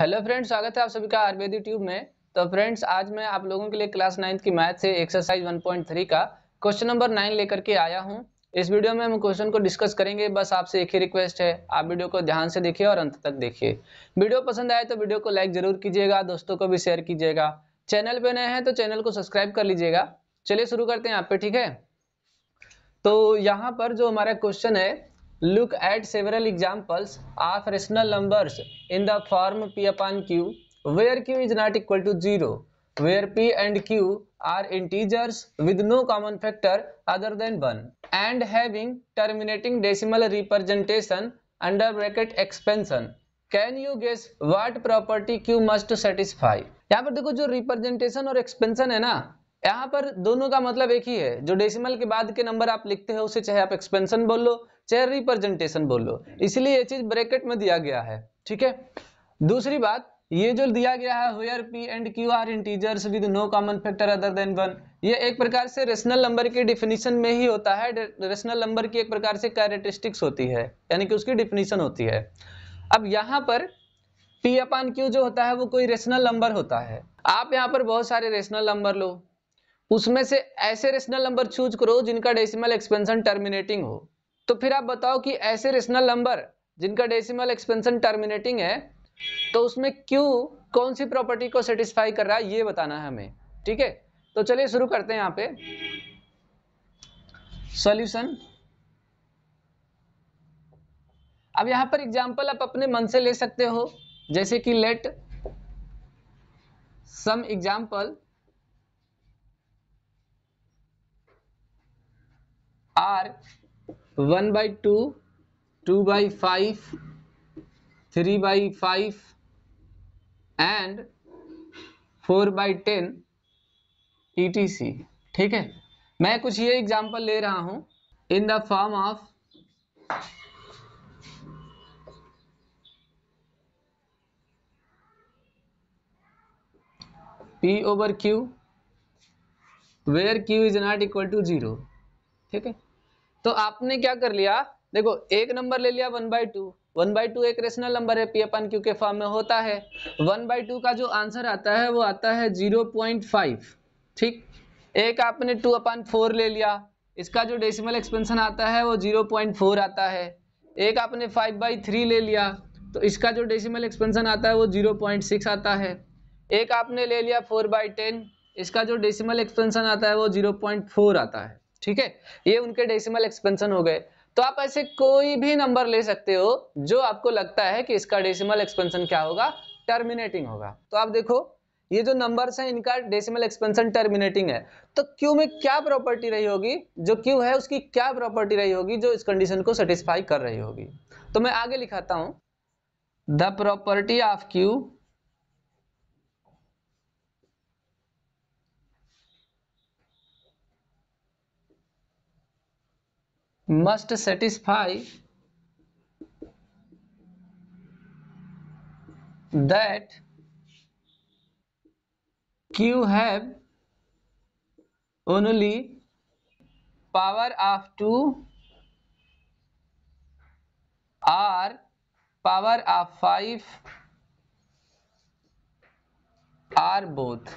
Hello friends, स्वागत है आप सभी का आरवेदू ट्यूब में। तो फ्रेंड्स, आज मैं आप लोगों के लिए क्लास 9th की मैथ से एक्सरसाइज 1.3 का क्वेश्चन नंबर 9 लेकर के आया हूं। इस वीडियो में हम क्वेश्चन को डिस्कस करेंगे। बस आपसे एक ही रिक्वेस्ट है, आप वीडियो को ध्यान से देखिए और अंत तक देखिए। वीडियो पसंद आए तो वीडियो को लाइक जरूर कीजिएगा, दोस्तों को भी शेयर कीजिएगा। चैनल पर नए हैं तो चैनल को सब्सक्राइब कर लीजिएगा। चलिए शुरू करते हैं यहाँ पे, ठीक है। तो यहाँ पर जो हमारा क्वेश्चन है, Look at several examples of rational numbers in the form p upon q, where q is not equal to 0, where p and q are integers with no common factor other than 1, and having terminating decimal representation under bracket expansion. Can you guess what property q must satisfy? यहाँ पर देखो, जो representation और expansion है ना, यहाँ पर दोनों का मतलब एक ही है। जो डेसिमल के बाद के नंबर आप लिखते हो, उसे चाहे आप एक्सपेंशन बोल लो चाहे रिप्रेजेंटेशन बोल लो, इसलिए ये चीज ब्रैकेट में दिया गया है, ठीक है। दूसरी बात, ये जो दिया गया है where p and q are integers with no common factor other than 1, ये एक प्रकार से रेशनल नंबर की डिफिनीशन में ही होता है। रेशनल नंबर की एक प्रकार से कैरेक्टरिस्टिक्स होती है, यानी कि उसकी डिफिनीशन होती है। अब यहाँ पर p अपान q जो होता है वो कोई रेशनल नंबर होता है। आप यहाँ पर बहुत सारे रेशनल नंबर लो, उसमें से ऐसे रेशनल नंबर चूज करो जिनका डेसिमल एक्सपेंशन टर्मिनेटिंग हो। तो फिर आप बताओ कि ऐसे रेशनल नंबर जिनका डेसिमल एक्सपेंशन टर्मिनेटिंग है, तो उसमें q कौन सी प्रॉपर्टी को सेटिस्फाई कर रहा है, ये बताना है हमें, ठीक है। तो चलिए शुरू करते हैं यहाँ पे सॉल्यूशन। अब यहाँ पर एग्जांपल आप अपने मन से ले सकते हो, जैसे कि let some example are 1/2, 2/5, 3/5 and 4/10 etc, ठीक है। मैं कुछ ये एग्जाम्पल ले रहा हूं in the form of p/q, where q is not equal to 0, ठीक है। तो आपने क्या कर लिया, देखो एक नंबर ले लिया 1/2। 1/2 एक रेशनल नंबर है, p अपन q के फॉर्म में होता है। 1/2 का जो आंसर आता है वो आता है 0.5, ठीक। एक आपने 2/4 ले लिया, इसका जो डेसिमल एक्सपेंशन आता है वो 0.4 आता है। एक आपने 5/3 ले लिया, तो इसका जो डेसिमल एक्सपेंशन आता है वो 0.6 आता है। एक आपने ले लिया 4/10, इसका जो डेसिमल एक्सपेंशन आता है वो 0.4 आता है, ठीक है। ये उनके डेसिमल एक्सपेंशन हो गए। तो आप ऐसे कोई भी नंबर ले सकते हो जो आपको लगता है कि इसका डेसिमल एक्सपेंशन क्या होगा, टर्मिनेटिंग होगा। तो आप देखो, ये जो नंबर्स हैं इनका डेसिमल एक्सपेंशन टर्मिनेटिंग है, तो q में क्या प्रॉपर्टी रही होगी, जो q है उसकी क्या प्रॉपर्टी रही होगी जो इस कंडीशन को सेटिस्फाई कर रही होगी। तो मैं आगे लिखाता हूं, the property of q must satisfy that q have only power of 2 or power of 5 or both.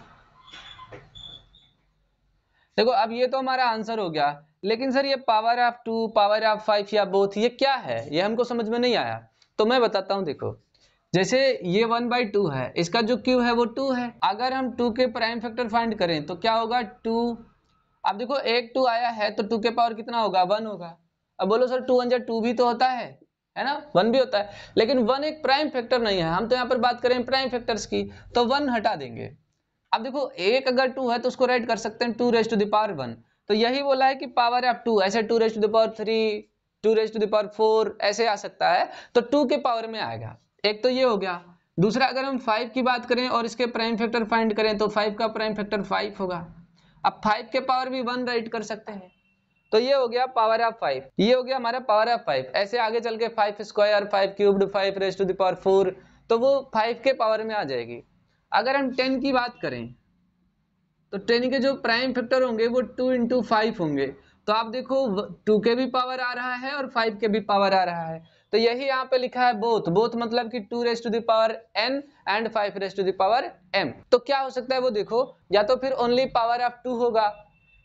देखो, अब ये तो हमारा आंसर हो गया, लेकिन सर ये पावर ऑफ 2, पावर ऑफ 5 या बोथ, ये क्या है, ये हमको समझ में नहीं आया। तो मैं बताता हूँ, देखो जैसे ये 1/2 है, इसका जो q है वो 2 है। अगर हम 2 के प्राइम फैक्टर फाइंड करें तो क्या होगा, 2। अब देखो एक 2 आया है तो 2 के पावर कितना होगा, 1 होगा। अब बोलो सर 2 भी तो होता है ना, 1 भी होता है, लेकिन 1 एक प्राइम फैक्टर नहीं है। हम तो यहाँ पर बात करें प्राइम फैक्टर्स की, तो 1 हटा देंगे। अब देखो एक अगर 2 है तो उसको राइट कर सकते हैं 2 raised to the power 1। तो यही बोला है कि पावर ऑफ 2, ऐसे 2 raised to the power 3, 2 raised to the power 4 ऐसे आ सकता है, तो 2 के पावर में आएगा। एक तो ये हो गया। दूसरा, अगर हम 5 की बात करें और इसके प्राइम फैक्टर फाइंड करें तो 5 का प्राइम फैक्टर 5 होगा। अब 5 के पावर भी 1 राइट कर सकते हैं, तो ये हो गया पावर ऑफ 5, ये हो गया हमारा पावर ऑफ 5। ऐसे आगे चल के 5², 5³ 5 raised to the power 4, तो वो 5 के पावर में आ जाएगी। अगर हम 10 की बात करें तो 10 के जो प्राइम फैक्टर होंगे वो 2 into 5 होंगे। तो आप देखो 2 के भी पावर आ रहा है और 5 के भी पावर आ रहा है, तो यही यहाँ पे लिखा है बोथ, बोथ मतलब कि 2 raised to the power n and 5 raised to the power m। तो क्या हो सकता है वो देखो, या तो फिर ओनली पावर ऑफ 2 होगा,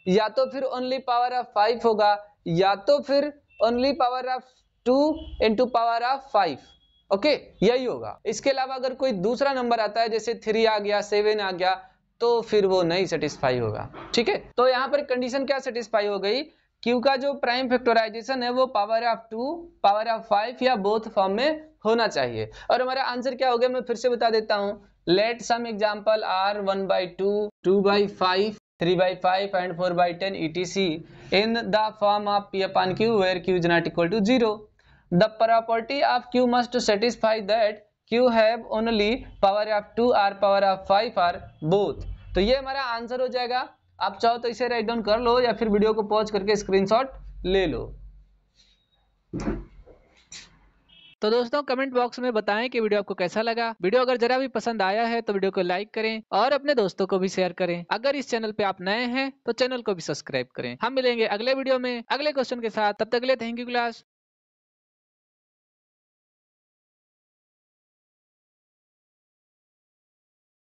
या तो फिर ओनली पावर ऑफ 5 होगा, या तो फिर only power of 2 into power of 5। Okay, यही होगा। इसके अलावा अगर कोई दूसरा नंबर आता है जैसे 3 आ गया, 7 आ गया, तो फिर वो नहीं सेटिस्फाई होगा। ठीक है, तो यहाँ पर कंडीशन क्या सेटिस्फाई हो गई, Q का जो प्राइम फैक्टराइजेशन है वो पावर ऑफ 2, पावर ऑफ 5 या बोथ फॉर्म में होना चाहिए। और हमारा आंसर क्या हो गया मैं फिर से बता देता हूँ। Let some example are 1/2, 2/5, 3/5 and 4/10 etc. In the form of P upon Q where Q is not equal to 0। The property of Q must satisfy that Q have only power of 2 or power of 5 or both. तो ये हमारा answer हो जाएगा। आप चाहो तो इसे write down कर लो या फिर वीडियो को पॉज करके स्क्रीनशॉट ले लो। तो दोस्तों कमेंट बॉक्स में बताएं कि वीडियो आपको कैसा लगा। वीडियो अगर जरा भी पसंद आया है तो वीडियो को लाइक करें और अपने दोस्तों को भी शेयर करें। अगर इस चैनल पे आप नए हैं तो चैनल को भी सब्सक्राइब करें। हम मिलेंगे अगले वीडियो में अगले क्वेश्चन के साथ। तब तक के लिए थैंक यू क्लास।